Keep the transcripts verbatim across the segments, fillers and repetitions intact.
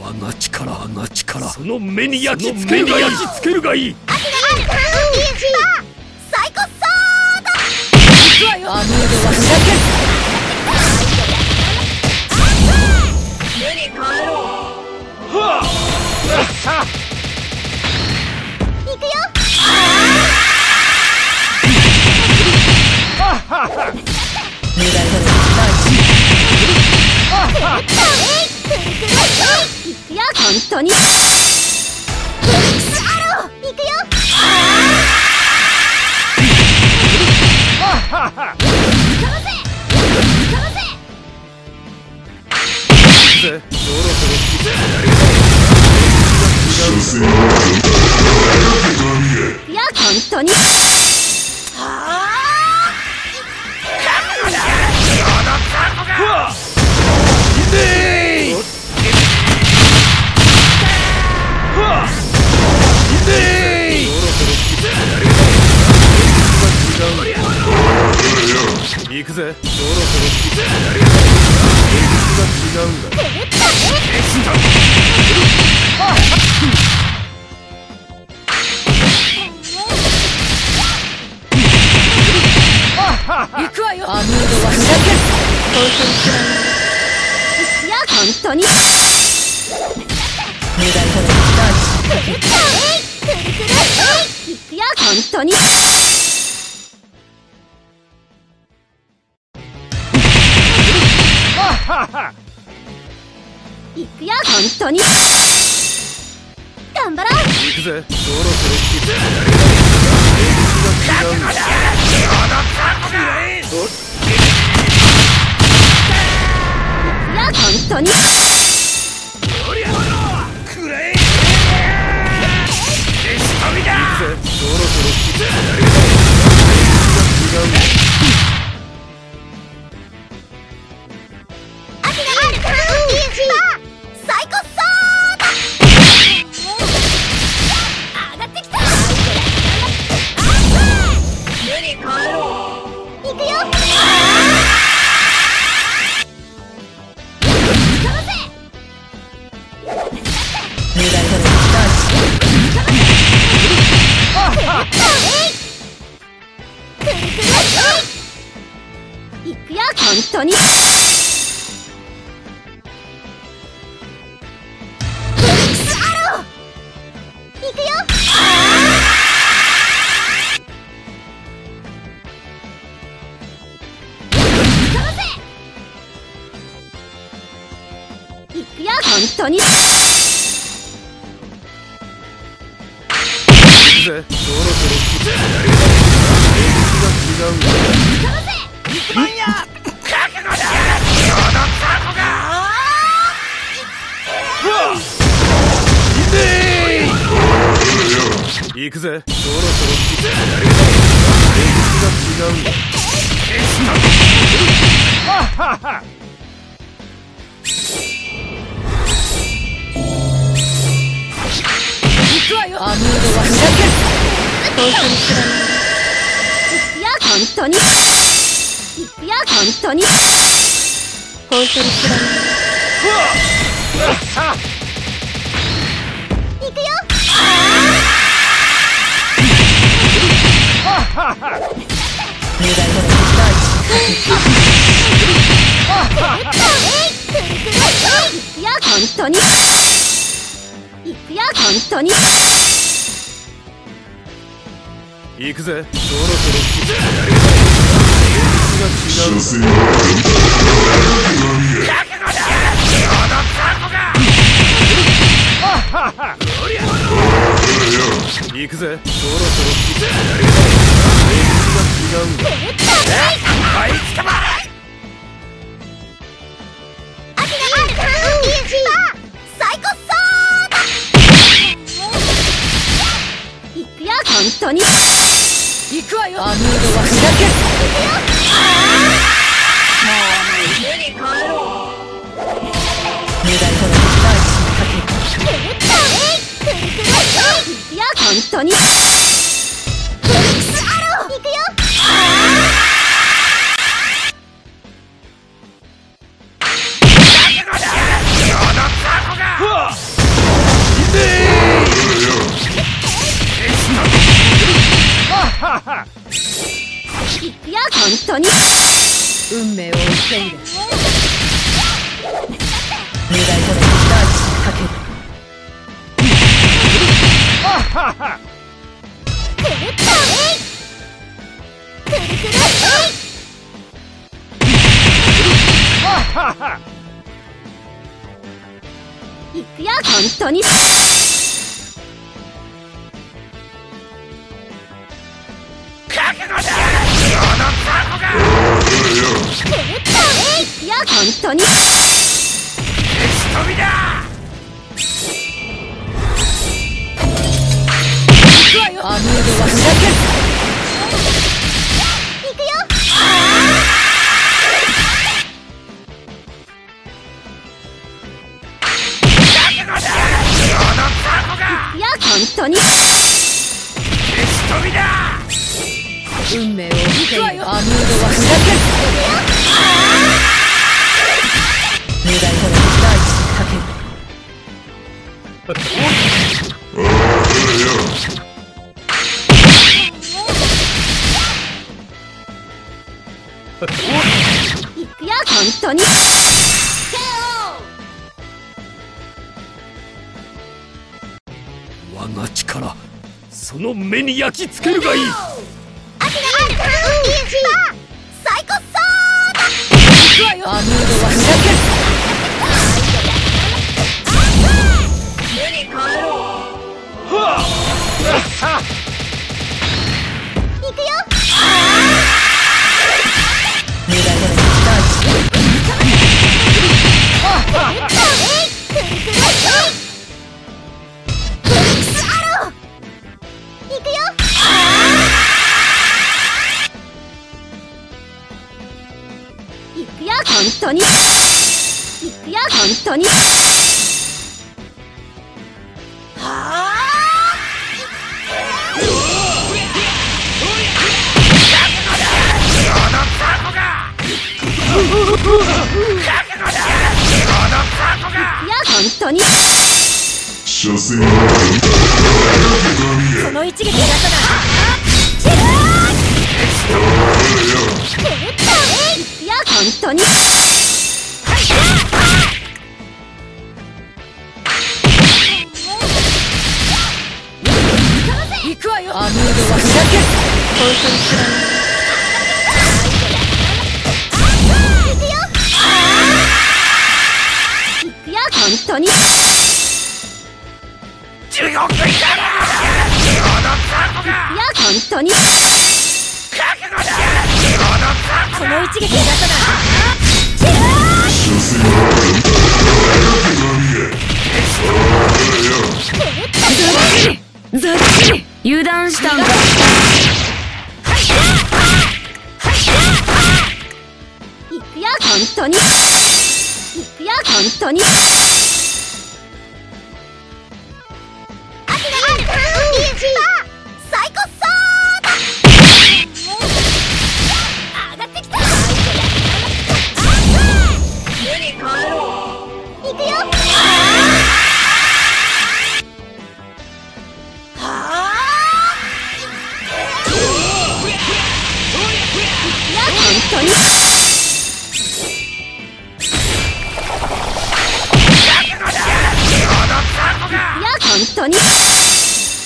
我が力、我が力、その目に焼き付けるがいい、焼き付けるがいい。サイコソード。あの世では開け。無理帰ろう。はあ。行くよ。あはは。無駄な大事。行くよ、本当にフェニックスアロー、行くよ。ああ行くぜ。本当に行くよ、本当に頑張ろう。行くぜ。行くよ、本当にくらえ。本当に行くぜ。行くよ。無駄な大事。行くよ、本当に行くよ、本当に行くぜ。行くぜ。行くよ、本当に行くわよ。あの世は開け。もう無理かよ。無駄な大事。行くよ、本当に行くよ。っている。未来との期待しかける。いくよ、本当に。覚悟だ。本当に。本当に運命を見ているアムードはふざける。未来との期待しかける。いくよ、本当に。我が力、その目に焼き付けるがいい。本当に。いくよ、本当に。はあ。アムードはふざける。本当に知らない。いくよ、本当に。地獄行ったら地獄の覚悟。いくよ、本当に。覚悟だ。地獄の覚悟。この一撃だとだ。ざっくり油断したんだ。いくよ、本当に。いくよ、本当に。本当に。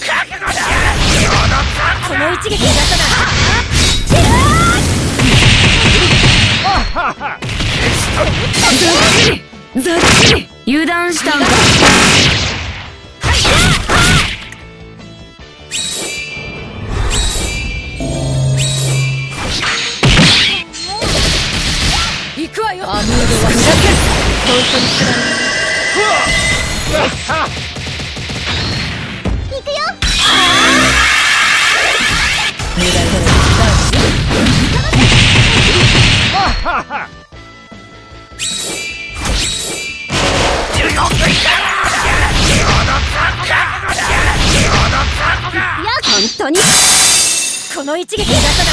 覚悟だ。この一撃だったな。ざっくり油断したんだ。行くわよ。アムードはふざける。本当に知らない。本当に。この一撃だったな。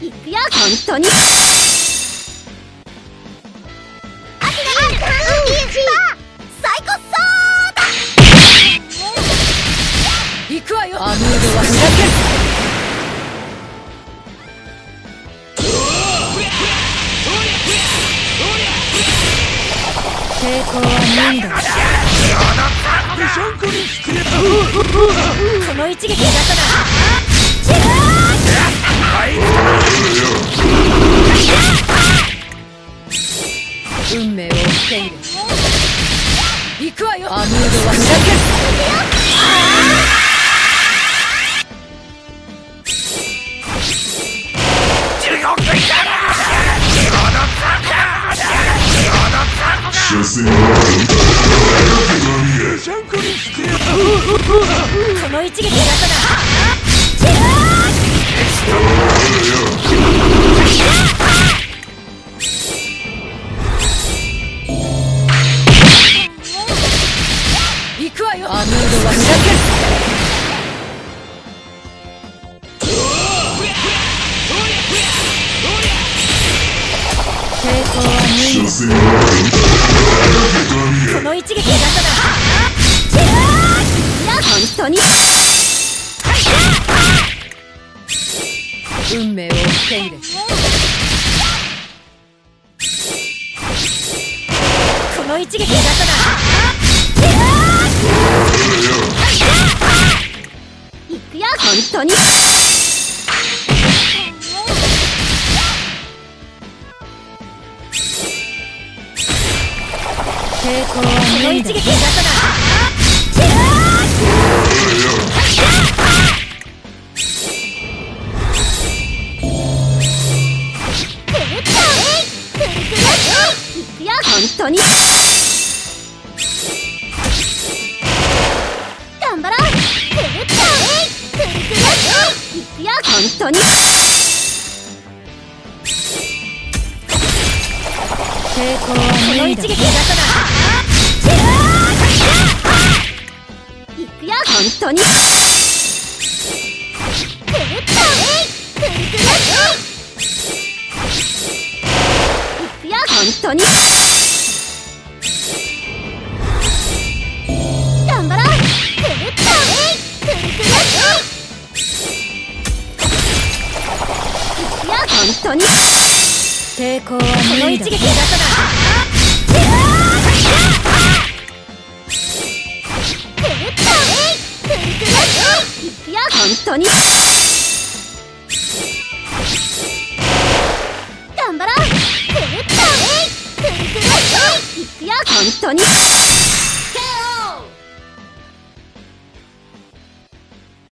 いくよ、本当に。いくわよ。アムードはふざける。抵抗は無理だ。その一撃だったら運命を受け入れ、行くわよ。アムードは開ける。この一撃だから行くわよ。アムードは開ける。この一撃で出さない。本当に運命を受け入れ、この一撃で出さない。いくよ。本当にこの一撃で出さない。頑張ろう。この一撃で出さない。いくよ。本当に頑張ろう。本当に抵抗は無理だ。この一撃で出さない。本当に頑張ろう。本当に。